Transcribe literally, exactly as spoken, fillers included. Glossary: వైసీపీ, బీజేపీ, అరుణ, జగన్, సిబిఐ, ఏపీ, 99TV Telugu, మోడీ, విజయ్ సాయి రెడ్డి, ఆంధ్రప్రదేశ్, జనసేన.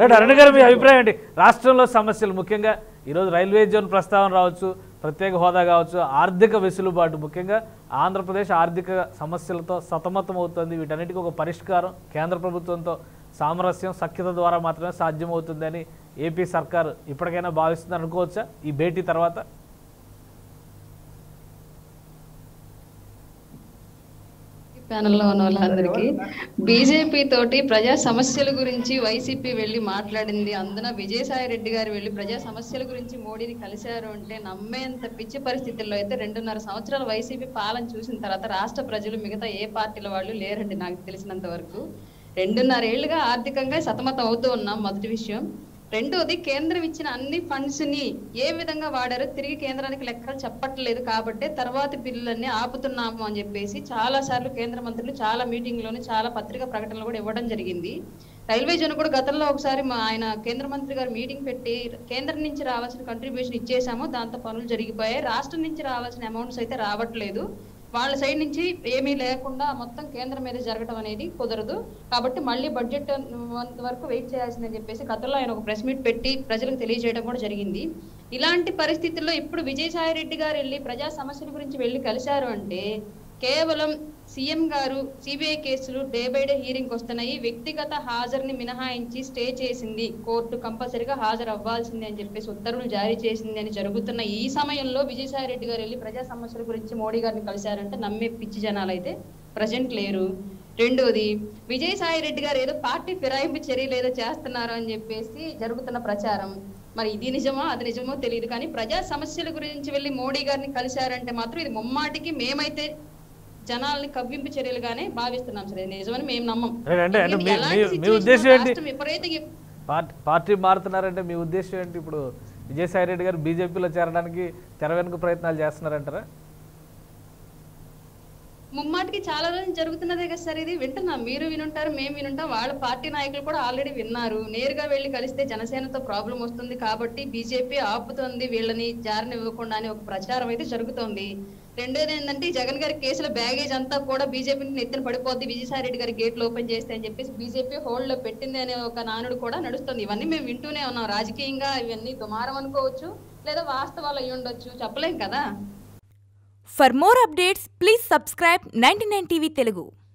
Right అరుణ గారు మీ అభిప్రాయం ఏంటి రాష్ట్రంలో సమస్యలు ముఖ్యంగా ఈ రోజు రైల్వే జోన్ ప్రస్తావన రావచ్చు ప్రత్యేక హోదా కావచ్చు ఆర్థిక వెసులుబాటు ముఖ్యంగా ఆంధ్రప్రదేశ్ ఆర్థిక సమస్యలతో సతమతం అవుతుంది వీటన్నిటికీ ఒక పరిష్కారం కేంద్ర ప్రభుత్వంతో సామరస్యం సఖ్యత ద్వారా మాత్రమే సాధ్యం అవుతుందని ఏపీ సర్కార్ ఇప్పటికైనా భావిస్తుంది అనుకోవచ్చా ఈ భేటీ తర్వాత ప్యానెల్లో ఉన్న వాళ్ళందరికీ బీజేపీ తోటి ప్రజా సమస్యల గురించి వైసీపీ వెళ్ళి మాట్లాడింది అందున విజయ్ సాయి రెడ్డి గారు వెళ్ళి ప్రజా సమస్యల గురించి మోడీని కలిశారు అంటే నమ్మేంత పిచ్చి పరిస్థితుల్లో అయితే రెండున్నర సంవత్సరాలు వైసీపీ పాలన చూసిన తర్వాత రాష్ట్ర ప్రజలు మిగతా ఏ పార్టీల వాళ్ళు లేరండి నాకు తెలిసినంత వరకు రెండున్నర ఏళ్లుగా ఆర్థికంగా సతమతం అవుతూ ఉన్నాం మొదటి విషయం రెండోది కేంద్రం ఇచ్చిన అన్ని ఫండ్స్ ని ఏ విధంగా వాడారో తిరిగి కేంద్రానికి లెక్కలు చెప్పట్లేదు కాబట్టి తర్వాతి బిల్లులన్నీ ఆపుతున్నాము అని చెప్పేసి చాలా సార్లు కేంద్ర మంత్రులు చాలా మీటింగ్లోనే చాలా పత్రికా ప్రకటనలు కూడా ఇవ్వడం జరిగింది రైల్వే జోన్ కూడా గతంలో ఒకసారి ఆయన కేంద్ర మంత్రి గారు మీటింగ్ పెట్టి కేంద్రం నుంచి రావాల్సిన కంట్రిబ్యూషన్ ఇచ్చేసాము దాంతో పనులు జరిగిపోయాయి రాష్ట్రం నుంచి రావాల్సిన అమౌంట్స్ అయితే రావట్లేదు వాళ్ళ సైడ్ నుంచి ఏమీ లేకుండా మొత్తం కేంద్రం మీద జరగడం అనేది కుదరదు కాబట్టి మళ్ళీ బడ్జెట్ వరకు వెయిట్ చేయాల్సిందని చెప్పేసి గతంలో ఆయన ఒక ప్రెస్ మీట్ పెట్టి ప్రజలకు తెలియజేయడం కూడా జరిగింది ఇలాంటి పరిస్థితుల్లో ఇప్పుడు విజయ్ సాయి రెడ్డి గారు వెళ్ళి ప్రజా సమస్యల గురించి వెళ్ళి కలిశారు అంటే కేవలం సీఎం గారు సిబిఐ కేసులు డే బై డే హీరింగ్ వస్తున్నాయి వ్యక్తిగత హాజరుని మినహాయించి స్టే చేసింది కోర్టు కంపల్సరీగా హాజరు అవ్వాల్సిందే అని చెప్పేసి ఉత్తర్వులు జారీ చేసింది అని జరుగుతున్న ఈ సమయంలో విజయసాయి రెడ్డి గారు వెళ్ళి ప్రజా సమస్యల గురించి మోడీ గారిని కలిశారంటే నమ్మే పిచ్చి జనాలు అయితే ప్రజెంట్ లేరు రెండోది విజయ్ సాయి రెడ్డి గారు ఏదో పార్టీ ఫిరాయింపు చర్యలు ఏదో చేస్తున్నారు అని చెప్పేసి జరుగుతున్న ప్రచారం మరి ఇది నిజమో అది నిజమో తెలియదు కానీ ప్రజా సమస్యల గురించి వెళ్ళి మోడీ గారిని కలిశారంటే మాత్రం ఇది ముమ్మాటికి మేమైతే జనాల్ని కవ్వింపు చర్యలుగానే భావిస్తున్నాం సార్ నిజమని మేము నమ్మం పార్టీ మారుతున్నారంటే మీ ఉద్దేశం ఏంటి ఇప్పుడు విజయ్ సాయి రెడ్డి గారు బీజేపీలో చేరడానికి తెర వెనుక ప్రయత్నాలు చేస్తున్నారంటారా ముమ్మాటికి చాలా రోజులు జరుగుతున్నదే కదా సార్ ఇది వింటున్నాం మీరు వినుంటారు మేము వినుంటాం వాళ్ళ పార్టీ నాయకులు కూడా ఆల్రెడీ విన్నారు నేరుగా వెళ్ళి కలిస్తే జనసేనతో ప్రాబ్లం వస్తుంది కాబట్టి బీజేపీ ఆపుతుంది వీళ్ళని జారనివ్వకుండా అని ఒక ప్రచారం అయితే జరుగుతోంది రెండోది ఏంటంటే జగన్ గారి కేసుల బ్యాగేజ్ అంతా కూడా బీజేపీని ఎత్తున పడిపోద్ది విజయసాయి రెడ్డి గారి గేట్లు ఓపెన్ చేస్తే అని చెప్పేసి బీజేపీ హోల్డ్ లో పెట్టింది అనే ఒక నానుడు కూడా నడుస్తుంది ఇవన్నీ మేము వింటూనే ఉన్నాం రాజకీయంగా ఇవన్నీ దుమారం అనుకోవచ్చు లేదా వాస్తవాలు అయ్యి ఉండొచ్చు చెప్పలేం కదా For more updates, please subscribe ninety-nine T V Telugu.